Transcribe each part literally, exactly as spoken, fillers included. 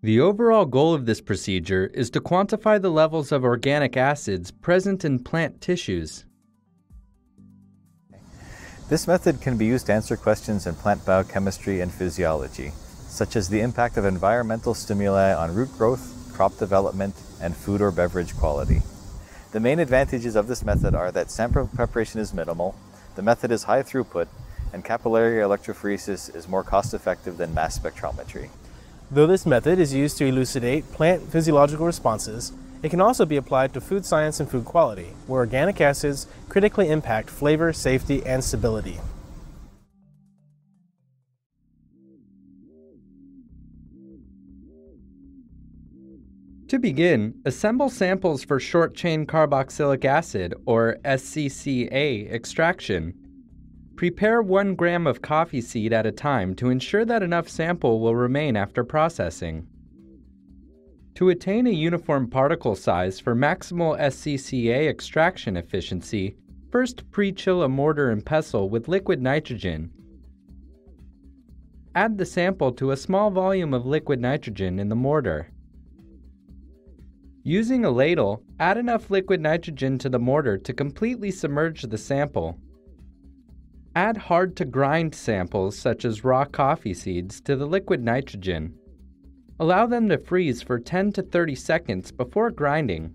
The overall goal of this procedure is to quantify the levels of organic acids present in plant tissues. This method can be used to answer questions in plant biochemistry and physiology, such as the impact of environmental stimuli on root growth, crop development, and food or beverage quality. The main advantages of this method are that sample preparation is minimal, the method is high throughput, and capillary electrophoresis is more cost-effective than mass spectrometry. Though this method is used to elucidate plant physiological responses, it can also be applied to food science and food quality, where organic acids critically impact flavor, safety, and stability. To begin, assemble samples for short-chain carboxylic acid, or S C C A, extraction. Prepare one gram of coffee seed at a time to ensure that enough sample will remain after processing. To attain a uniform particle size for maximal S C C A extraction efficiency, first pre-chill a mortar and pestle with liquid nitrogen. Add the sample to a small volume of liquid nitrogen in the mortar. Using a ladle, add enough liquid nitrogen to the mortar to completely submerge the sample. Add hard-to-grind samples such as raw coffee seeds to the liquid nitrogen. Allow them to freeze for ten to thirty seconds before grinding.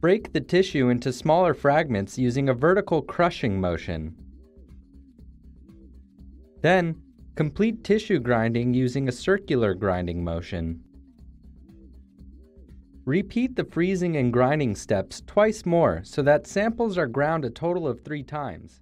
Break the tissue into smaller fragments using a vertical crushing motion. Then, complete tissue grinding using a circular grinding motion. Repeat the freezing and grinding steps twice more so that samples are ground a total of three times.